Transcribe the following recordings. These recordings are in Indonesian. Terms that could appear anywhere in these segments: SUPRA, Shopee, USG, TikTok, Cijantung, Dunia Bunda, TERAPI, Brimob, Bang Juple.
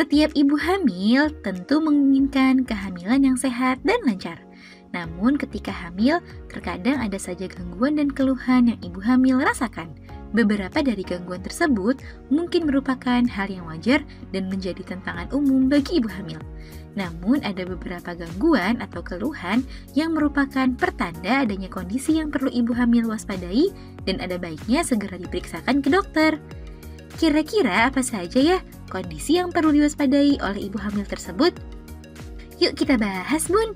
Setiap ibu hamil tentu menginginkan kehamilan yang sehat dan lancar. Namun ketika hamil, terkadang ada saja gangguan dan keluhan yang ibu hamil rasakan. Beberapa dari gangguan tersebut mungkin merupakan hal yang wajar dan menjadi tantangan umum bagi ibu hamil. Namun ada beberapa gangguan atau keluhan yang merupakan pertanda adanya kondisi yang perlu ibu hamil waspadai dan ada baiknya segera diperiksakan ke dokter. Kira-kira apa saja ya kondisi yang perlu diwaspadai oleh ibu hamil tersebut? Yuk kita bahas, Bun!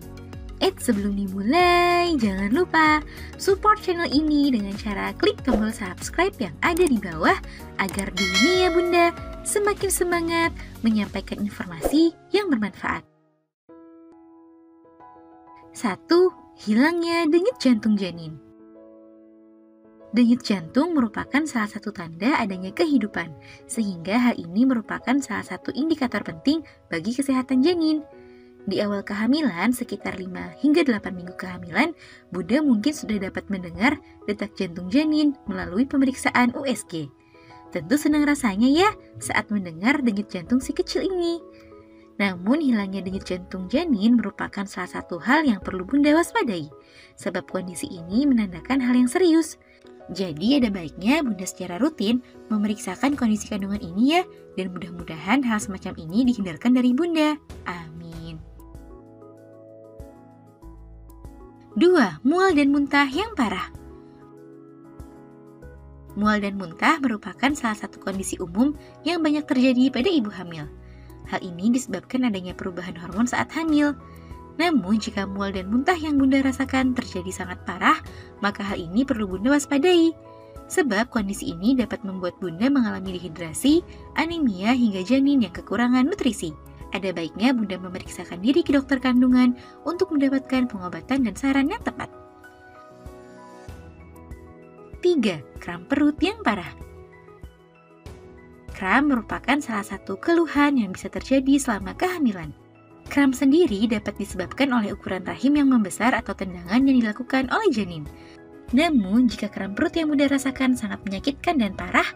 Sebelum dimulai, jangan lupa support channel ini dengan cara klik tombol subscribe yang ada di bawah agar Dunia Bunda semakin semangat menyampaikan informasi yang bermanfaat. 1. Hilangnya denyut jantung janin. Denyut jantung merupakan salah satu tanda adanya kehidupan, sehingga hal ini merupakan salah satu indikator penting bagi kesehatan janin. Di awal kehamilan, sekitar 5 hingga 8 minggu kehamilan, Bunda mungkin sudah dapat mendengar detak jantung janin melalui pemeriksaan USG. Tentu senang rasanya ya saat mendengar denyut jantung si kecil ini. Namun hilangnya denyut jantung janin merupakan salah satu hal yang perlu Bunda waspadai, sebab kondisi ini menandakan hal yang serius. Jadi ada baiknya Bunda secara rutin memeriksakan kondisi kandungan ini ya, dan mudah-mudahan hal semacam ini dihindarkan dari Bunda. Amin. 2. Mual dan muntah yang parah. Mual dan muntah merupakan salah satu kondisi umum yang banyak terjadi pada ibu hamil. Hal ini disebabkan adanya perubahan hormon saat hamil. Namun, jika mual dan muntah yang Bunda rasakan terjadi sangat parah, maka hal ini perlu Bunda waspadai. Sebab kondisi ini dapat membuat Bunda mengalami dehidrasi, anemia, hingga janin yang kekurangan nutrisi. Ada baiknya Bunda memeriksakan diri ke dokter kandungan untuk mendapatkan pengobatan dan saran yang tepat. 3. Kram perut yang parah. Kram merupakan salah satu keluhan yang bisa terjadi selama kehamilan. Kram sendiri dapat disebabkan oleh ukuran rahim yang membesar atau tendangan yang dilakukan oleh janin. Namun, jika kram perut yang Bunda rasakan sangat menyakitkan dan parah,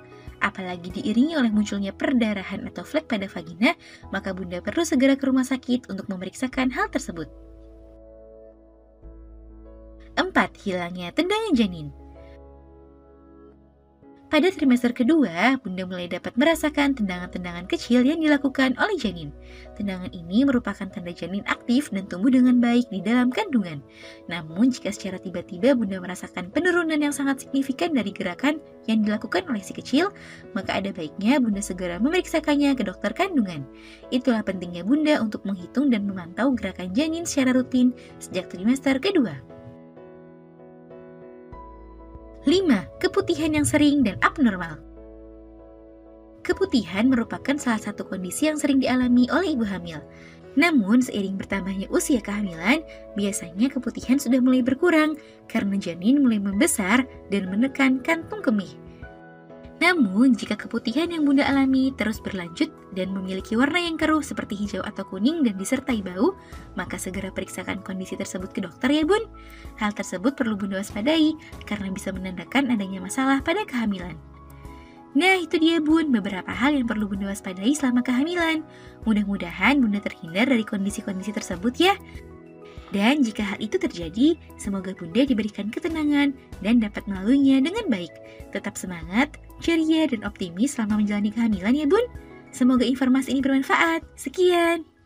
apalagi diiringi oleh munculnya perdarahan atau flek pada vagina, maka Bunda perlu segera ke rumah sakit untuk memeriksakan hal tersebut. 4. Hilangnya tendangan janin. Pada trimester kedua, Bunda mulai dapat merasakan tendangan-tendangan kecil yang dilakukan oleh janin. Tendangan ini merupakan tanda janin aktif dan tumbuh dengan baik di dalam kandungan. Namun, jika secara tiba-tiba Bunda merasakan penurunan yang sangat signifikan dari gerakan yang dilakukan oleh si kecil, maka ada baiknya Bunda segera memeriksakannya ke dokter kandungan. Itulah pentingnya Bunda untuk menghitung dan memantau gerakan janin secara rutin sejak trimester kedua. 5. Keputihan yang sering dan abnormal. Keputihan merupakan salah satu kondisi yang sering dialami oleh ibu hamil. Namun, seiring bertambahnya usia kehamilan, biasanya keputihan sudah mulai berkurang karena janin mulai membesar dan menekan kantung kemih. Namun, jika keputihan yang Bunda alami terus berlanjut dan memiliki warna yang keruh seperti hijau atau kuning dan disertai bau, maka segera periksakan kondisi tersebut ke dokter ya, Bun. Hal tersebut perlu Bunda waspadai karena bisa menandakan adanya masalah pada kehamilan. Nah, itu dia, Bun, beberapa hal yang perlu Bunda waspadai selama kehamilan. Mudah-mudahan Bunda terhindar dari kondisi-kondisi tersebut ya. Dan jika hal itu terjadi, semoga Bunda diberikan ketenangan dan dapat melaluinya dengan baik. Tetap semangat, ceria, dan optimis selama menjalani kehamilan ya, Bun. Semoga informasi ini bermanfaat. Sekian.